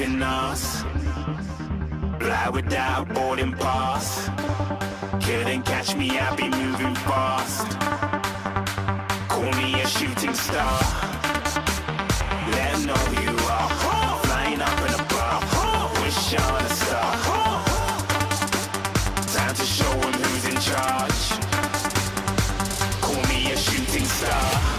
in us. Fly without boarding pass. Couldn't catch me, I'll be moving fast. Call me a shooting star. Let 'em know who you are. Flying up in a bar. Wish on a star. Time to show 'em who's in charge. Call me a shooting star.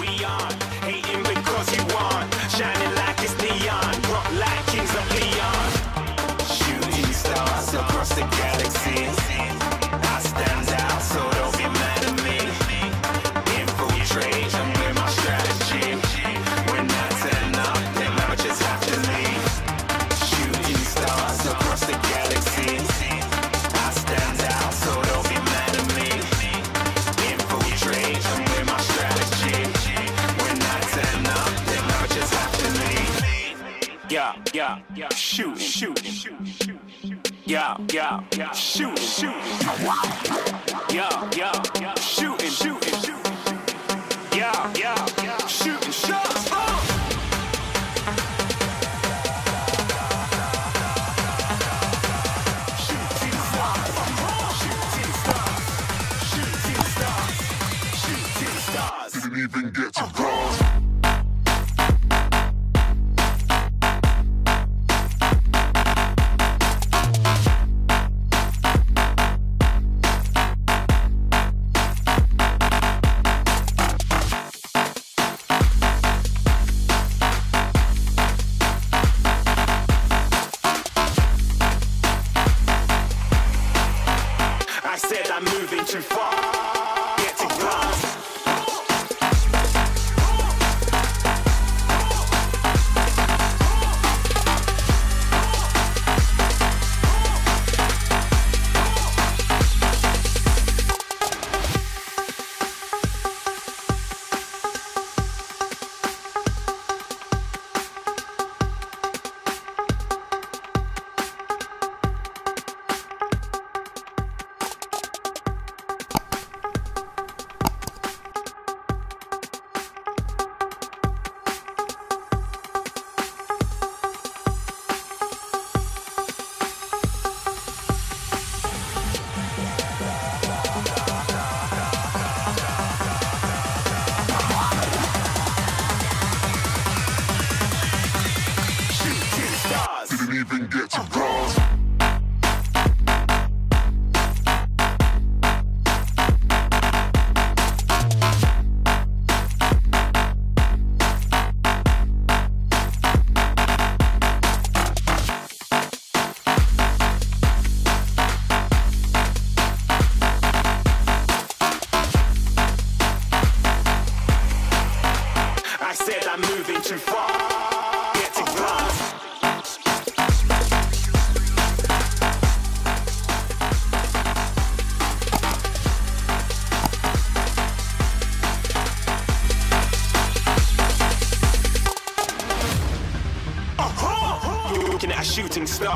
We aren't hating because you aren't. Shining like it's neon, rock like kings of Leon. Shooting stars across the galaxy. I stand out so don't be mad at me. I'm with my strategy. When I turn up, then I just have to leave. Shooting stars across the galaxy. I stand out, so don't be mad at me. Infiltrate, I'm with my strategy. When I turn up, then I just have to leave. Yeah, yeah, yeah. Shoot, shoot, shoot. Yeah, yeah, yeah. Shoot, shoot. Yeah, yeah, yeah. Shoot, shoot, shoot. Yeah, yeah, yeah. Shooting shots. Shooting stars. Didn't even get to cross. Star.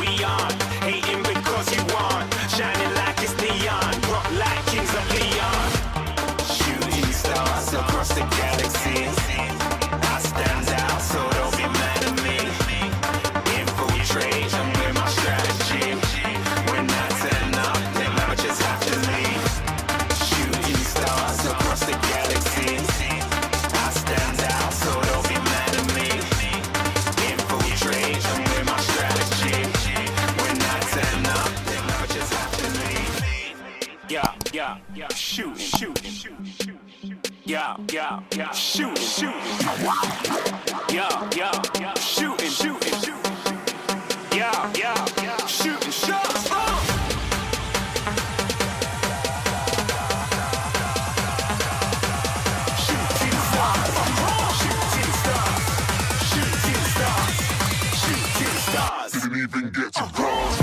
We aren't hating because you aren't, shining like it's neon, rock like kings of Leon. Shooting stars across the galaxy, I stand out so don't be mad at me. Infiltrate and with my strategy, when I turn up, then I just have to leave. Shooting stars across the galaxy, I stand out so don't be mad at me. Infiltrate and with my strategy, when I turn up, then I just have to leave. Yeah, yeah, yeah, shoot, shoot, shoot. Yeah, yeah, yeah, shooting, shooting. Yeah, yeah, yeah, shooting, shooting, shooting. Yeah, yeah, yeah, shooting, shots. Shooting stars, didn't even get to cross.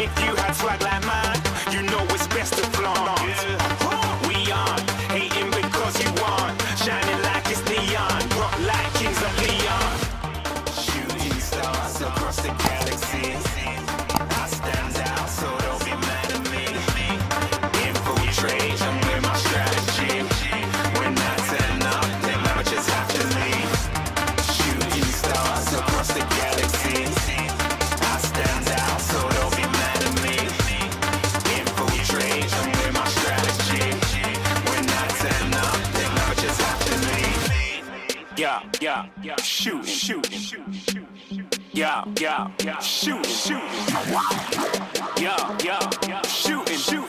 If you had swag like mine, you know it's best to flaunt. We aren't hating because you aren't, shining like it's neon, rock like kings of Leon. Shooting stars across the galaxy, so don't be mad at me. Infiltrate and with my strategy, when I turn up, then I just have to leave. Shooting stars across the galaxy, I stand out, so don't be mad at me. Infiltrate and with my strategy, when I turn up, then I just have to leave. Yeah, yeah, yeah, shooting, shooting, shooting. Yeah, yeah, yeah, shooting, shooting. Yeah, yeah, yeah, shooting, shooting.